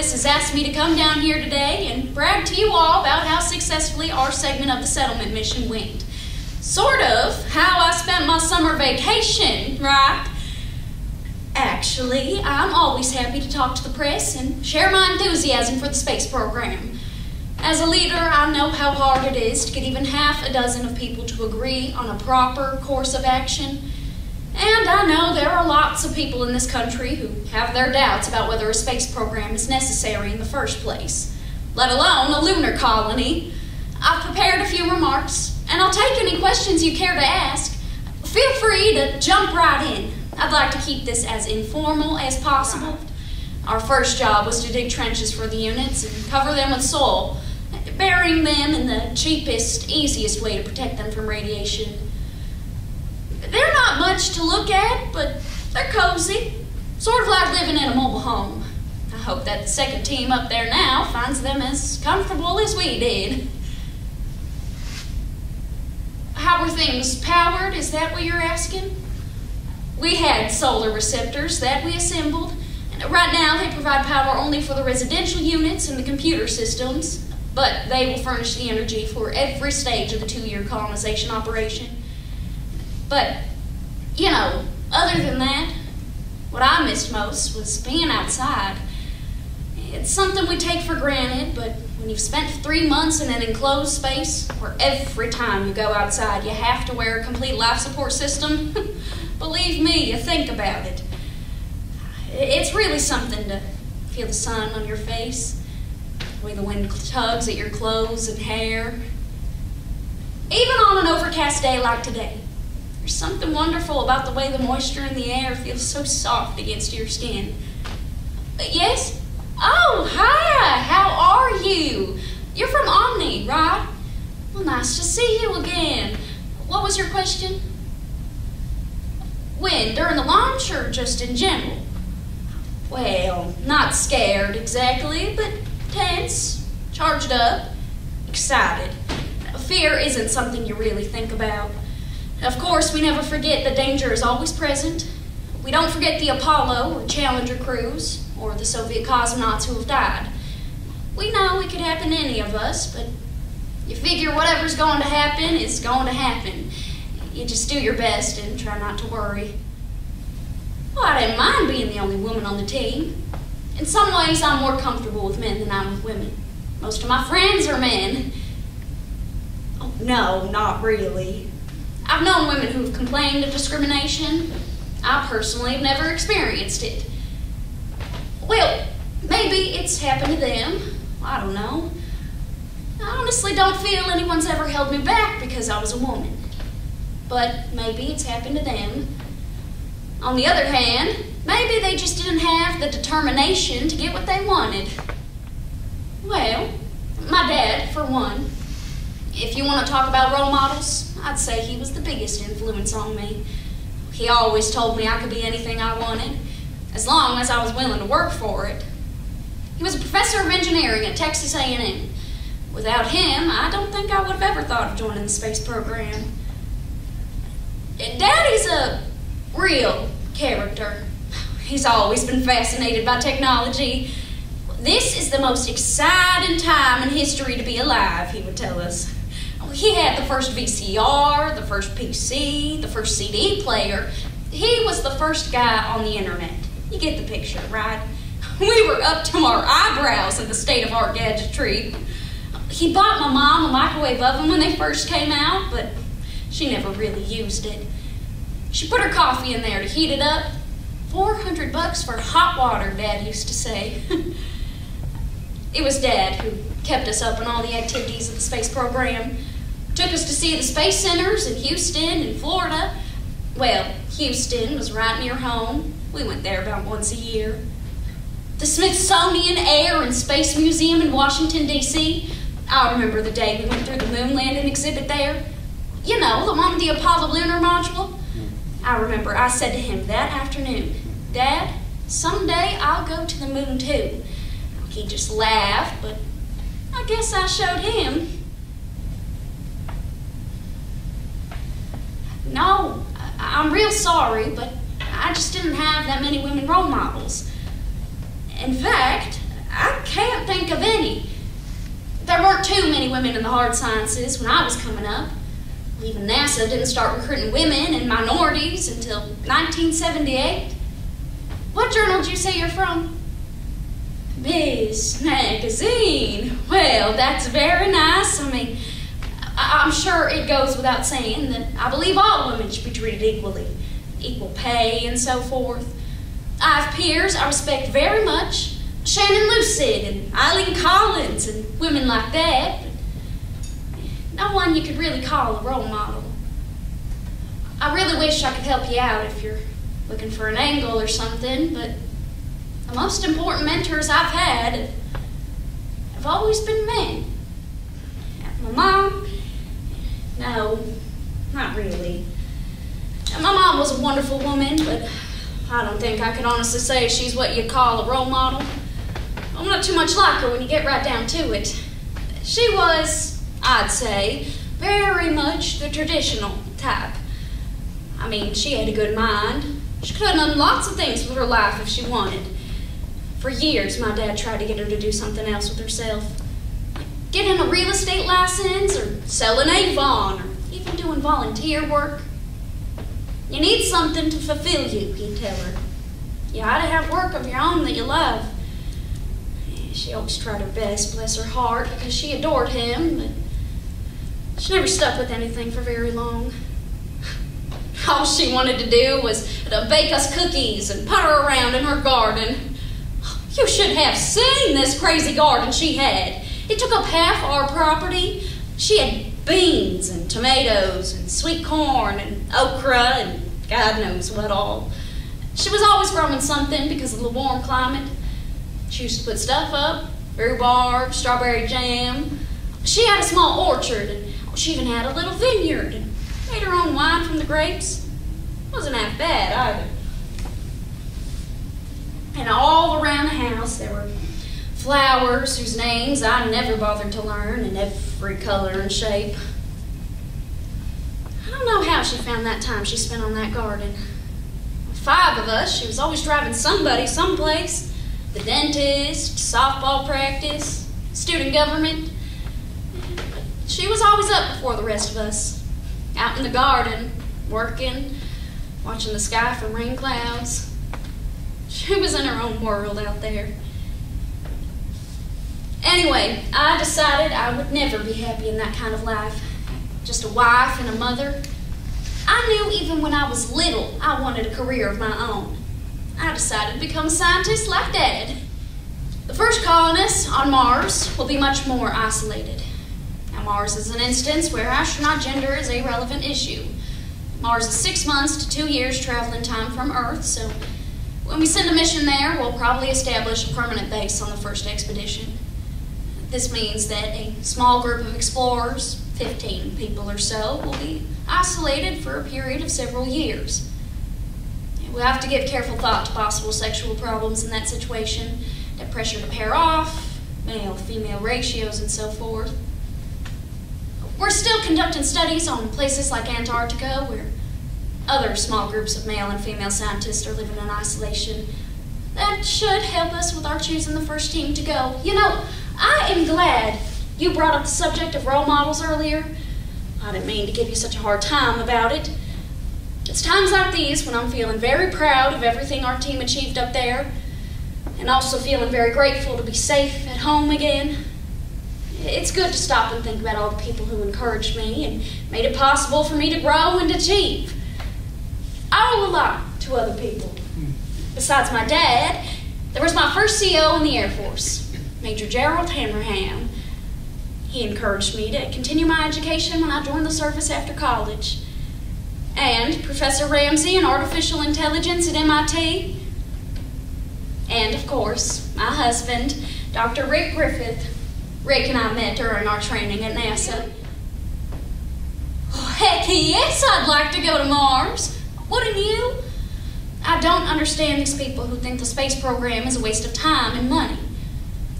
Has asked me to come down here today and brag to you all about how successfully our segment of the settlement mission went. Sort of how I spent my summer vacation, right? Actually, I'm always happy to talk to the press and share my enthusiasm for the space program. As a leader, I know how hard it is to get even half a dozen of people to agree on a proper course of action. And I know there are lots of people in this country who have their doubts about whether a space program is necessary in the first place, let alone a lunar colony. I've prepared a few remarks, and I'll take any questions you care to ask. Feel free to jump right in. I'd like to keep this as informal as possible. Our first job was to dig trenches for the units and cover them with soil, burying them in the cheapest, easiest way to protect them from radiation. They're not much to look at, but they're cozy. Sort of like living in a mobile home. I hope that second team up there now finds them as comfortable as we did. How were things powered? Is that what you're asking? We had solar receptors that we assembled. And right now they provide power only for the residential units and the computer systems, but they will furnish the energy for every stage of the 2-year colonization operation. But, you know, other than that, what I missed most was being outside. It's something we take for granted, but when you've spent 3 months in an enclosed space where every time you go outside you have to wear a complete life support system, believe me, you think about it. It's really something to feel the sun on your face, the way the wind tugs at your clothes and hair. Even on an overcast day like today, there's something wonderful about the way the moisture in the air feels so soft against your skin. Yes? Oh, hi! How are you? You're from Omni, right? Well, nice to see you again. What was your question? When? During the launch or just in general? Well, not scared exactly, but tense, charged up, excited. Fear isn't something you really think about. Of course, we never forget that danger is always present. We don't forget the Apollo or Challenger crews or the Soviet cosmonauts who have died. We know it could happen to any of us, but you figure whatever's going to happen is going to happen. You just do your best and try not to worry. Well, I didn't mind being the only woman on the team. In some ways, I'm more comfortable with men than I'm with women. Most of my friends are men. Oh, no, not really. I've known women who've complained of discrimination. I personally have never experienced it. Well, maybe it's happened to them. I don't know. I honestly don't feel anyone's ever held me back because I was a woman. But maybe it's happened to them. On the other hand, maybe they just didn't have the determination to get what they wanted. Well, my dad, for one. If you want to talk about role models, I'd say he was the biggest influence on me. He always told me I could be anything I wanted, as long as I was willing to work for it. He was a professor of engineering at Texas A&M. Without him, I don't think I would have ever thought of joining the space program. Daddy's a real character. He's always been fascinated by technology. This is the most exciting time in history to be alive, he would tell us. He had the first VCR, the first PC, the first CD player. He was the first guy on the internet. You get the picture, right? We were up to our eyebrows in the state-of-art gadgetry. He bought my mom a microwave oven when they first came out, but she never really used it. She put her coffee in there to heat it up. 400 bucks for hot water, Dad used to say. It was Dad who kept us up on all the activities of the space program. Took us to see the space centers in Houston and Florida. Well, Houston was right near home. We went there about once a year. The Smithsonian Air and Space Museum in Washington, D.C. I remember the day we went through the moon landing exhibit there. You know, the one with the Apollo lunar module. I remember I said to him that afternoon, "Dad, someday I'll go to the moon too." He just laughed, but I guess I showed him. No, I'm real sorry, but I just didn't have that many women role models. In fact, I can't think of any. There weren't too many women in the hard sciences when I was coming up. Even NASA didn't start recruiting women and minorities until 1978. What journal did you say you're from? Ms. Magazine. Well, that's very nice. I mean, I'm sure it goes without saying that I believe all women should be treated equally. Equal pay and so forth. I have peers I respect very much. Shannon Lucid and Eileen Collins and women like that. No one you could really call a role model. I really wish I could help you out if you're looking for an angle or something, but the most important mentors I've had have always been men. My mom, no, not really. My mom was a wonderful woman, but I don't think I can honestly say she's what you'd call a role model. I'm not too much like her when you get right down to it. She was, I'd say, very much the traditional type. I mean, she had a good mind. She could have done lots of things with her life if she wanted. For years, my dad tried to get her to do something else with herself. Getting a real estate license, or selling Avon, or even doing volunteer work. You need something to fulfill you, he'd tell her. You ought to have work of your own that you love. She always tried her best, bless her heart, because she adored him, but she never stuck with anything for very long. All she wanted to do was to bake us cookies and putter around in her garden. You should have seen this crazy garden she had. It took up half our property. She had beans and tomatoes and sweet corn and okra and God knows what all. She was always growing something because of the warm climate. She used to put stuff up, rhubarb, strawberry jam. She had a small orchard, and she even had a little vineyard and made her own wine from the grapes. Wasn't that bad either. And all around the house there were flowers whose names I never bothered to learn, in every color and shape. I don't know how she found that time she spent on that garden. Five of us, she was always driving somebody someplace. The dentist, softball practice, student government. She was always up before the rest of us. Out in the garden, working, watching the sky for rain clouds. She was in her own world out there. Anyway, I decided I would never be happy in that kind of life. Just a wife and a mother. I knew even when I was little I wanted a career of my own. I decided to become a scientist like Dad. The first colonists on Mars will be much more isolated. Now, Mars is an instance where astronaut gender is a relevant issue. Mars is 6 months to 2 years traveling time from Earth, so when we send a mission there, we'll probably establish a permanent base on the first expedition. This means that a small group of explorers, 15 people or so, will be isolated for a period of several years. We'll have to give careful thought to possible sexual problems in that situation, the pressure to pair off, male-female ratios, and so forth. We're still conducting studies on places like Antarctica, where other small groups of male and female scientists are living in isolation. That should help us with our choosing the first team to go. You know, I am glad you brought up the subject of role models earlier. I didn't mean to give you such a hard time about it. It's times like these when I'm feeling very proud of everything our team achieved up there, and also feeling very grateful to be safe at home again. It's good to stop and think about all the people who encouraged me and made it possible for me to grow and achieve. I owe a lot to other people. Besides my dad, there was my first CO in the Air Force, Major Gerald Hammerham. He encouraged me to continue my education when I joined the service after college. And Professor Ramsey in Artificial Intelligence at MIT. And, of course, my husband, Dr. Rick Griffith, Rick and I met during our training at NASA. Oh, heck yes, I'd like to go to Mars. Wouldn't you? I don't understand these people who think the space program is a waste of time and money.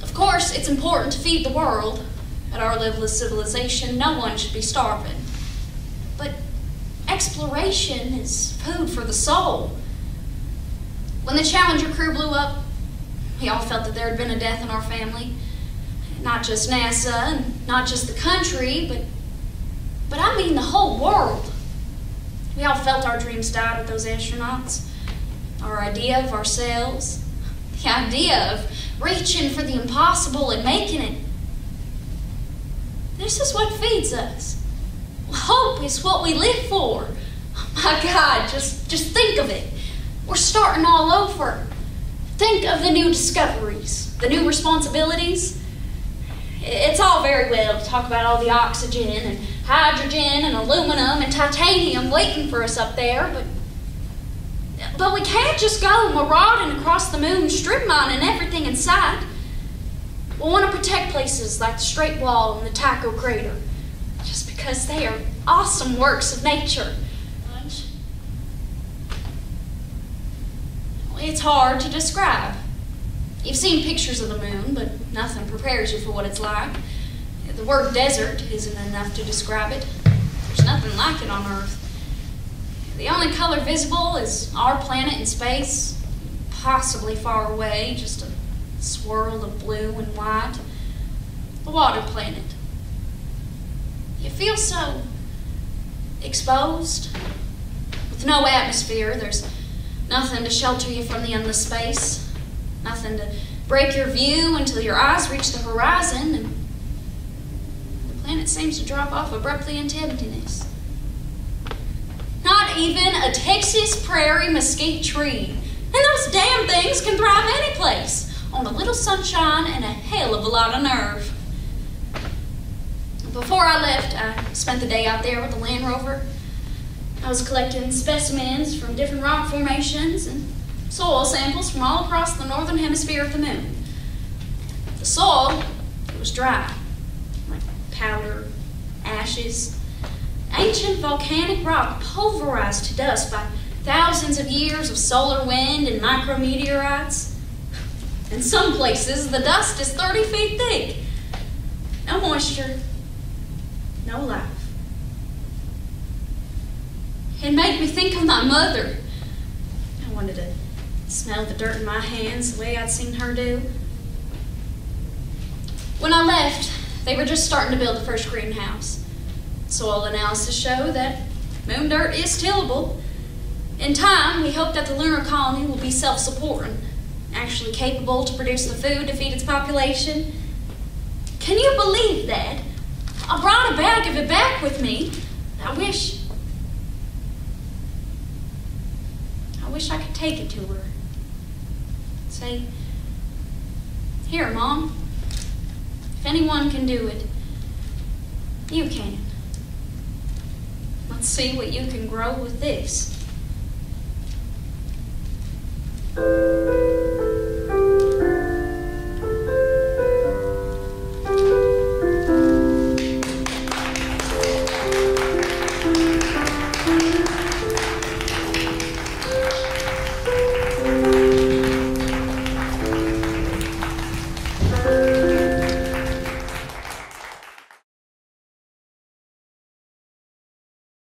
Of course, it's important to feed the world. At our level of civilization, no one should be starving. But exploration is food for the soul. When the Challenger crew blew up, we all felt that there had been a death in our family. Not just NASA, and not just the country, but I mean the whole world. We all felt our dreams died with those astronauts. Our idea of ourselves, the idea of reaching for the impossible and making it. This is what feeds us. Hope is what we live for. Oh my God, just think of it. We're starting all over. Think of the new discoveries, the new responsibilities. It's all very well to talk about all the oxygen and hydrogen and aluminum and titanium waiting for us up there, but we can't just go marauding across the moon, strip mining everything in sight. We want to protect places like the Straight Wall and the Tycho Crater, just because they are awesome works of nature. It's hard to describe. You've seen pictures of the moon, but nothing prepares you for what it's like. The word desert isn't enough to describe it. There's nothing like it on Earth. The only color visible is our planet in space, possibly far away, just a swirl of blue and white, the water planet. You feel so exposed. With no atmosphere, there's nothing to shelter you from the endless space, nothing to break your view until your eyes reach the horizon, and the planet seems to drop off abruptly into emptiness. Not even a Texas prairie mesquite tree. And those damn things can thrive any place. On a little sunshine and a hell of a lot of nerve. Before I left, I spent the day out there with the Land Rover. I was collecting specimens from different rock formations and soil samples from all across the northern hemisphere of the moon. The soil, it was dry, like powder, ashes, ancient volcanic rock pulverized to dust by thousands of years of solar wind and micrometeorites. In some places, the dust is 30 feet thick. No moisture, no life. It made me think of my mother. I wanted to smell the dirt in my hands the way I'd seen her do. When I left, they were just starting to build the first greenhouse. Soil analysis showed that moon dirt is tillable. In time, we hope that the lunar colony will be self-supporting, actually capable to produce the food to feed its population. Can you believe that? I brought a bag of it back with me. I wish I could take it to her. Say, here, Mom, if anyone can do it, you can. Let's see what you can grow with this.